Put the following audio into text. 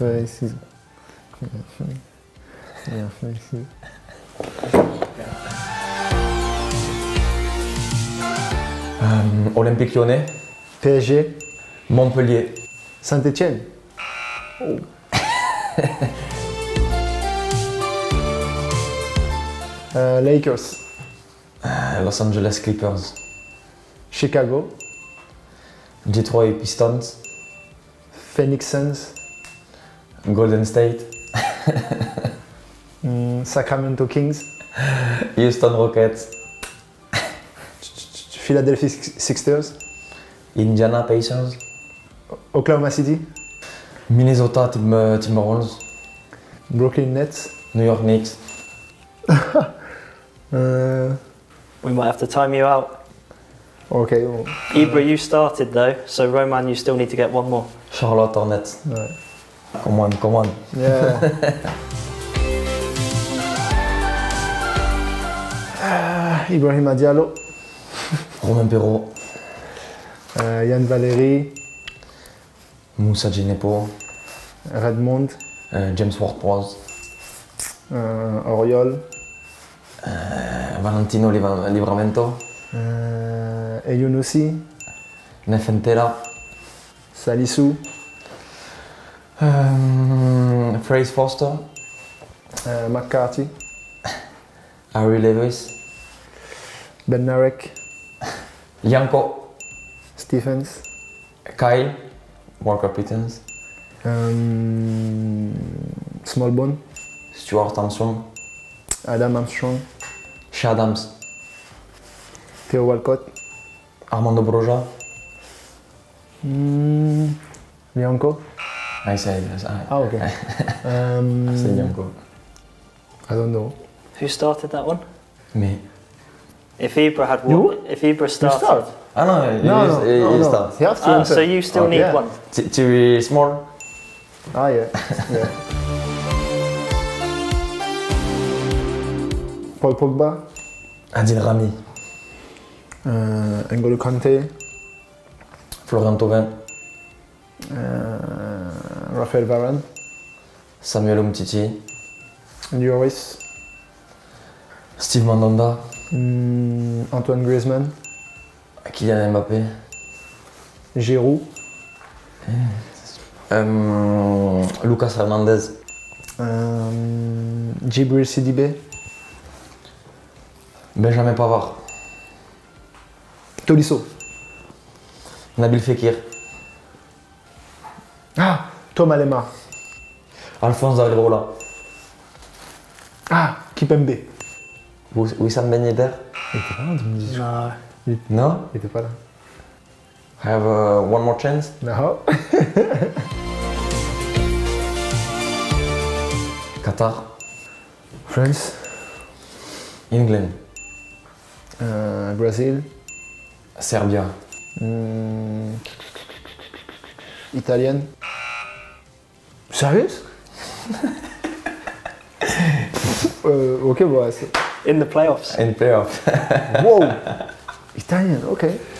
Bien fait ici. Olympique Lyonnais. PSG. Montpellier. Saint-Etienne. Oh. Lakers. Los Angeles Clippers. Chicago. Detroit Pistons. Phoenix Suns. Golden State. Sacramento Kings. Houston Rockets. Philadelphia Sixers. Indiana Pacers. Oklahoma City. Minnesota Timberwolves. Brooklyn Nets. New York Knicks. We might have to time you out. Okay. Well, Ibra, you started though, so Roman, you still need to get one more. Charlotte Hornets. Right. Come on. Yeah. Ibrahim Diallo. Romain Perrault. Valéry. Moussa Djinepo. Redmond. James Ward-Prowse. Aurier. Valentino Libramento. Eyunusi. Nefentera. Salisu. Fraze Foster. McCarthy. Harry Levis. Ben Narek. Bianco. Stephens. Kyle. Walker Pittens. Smallbone. Stuart Armstrong. Shadams. Theo Walcott. Armando Broja. Bianco. I said yes. Oh, okay. I said Bianco. I don't know. Who started that one? Me. If Ibra had one, if Ibra started. No, you start. So you still need one. To be small. Ah, yeah. Paul Pogba. Adil Rami. N'Golo Kanté. Florian Thauvin. Raphaël Varane. Samuel Umtiti. Lloris. Steve Mandanda. Antoine Griezmann. Kylian Mbappé. Giroud. Lucas Hernandez. Djibril Sidibé. Benjamin Pavard. Tolisso. Nabil Fekir. Thomas Lemar. Alphonse Areola. Kimpembe. Wissam Ben Yedder. Il était pas là en 2018. Non, il était pas là. I have one more chance. No. Qatar. France. England. Brazil. Serbia. Italienne. Sérieux? Okay, boys. In the playoffs. Whoa! Italian, okay.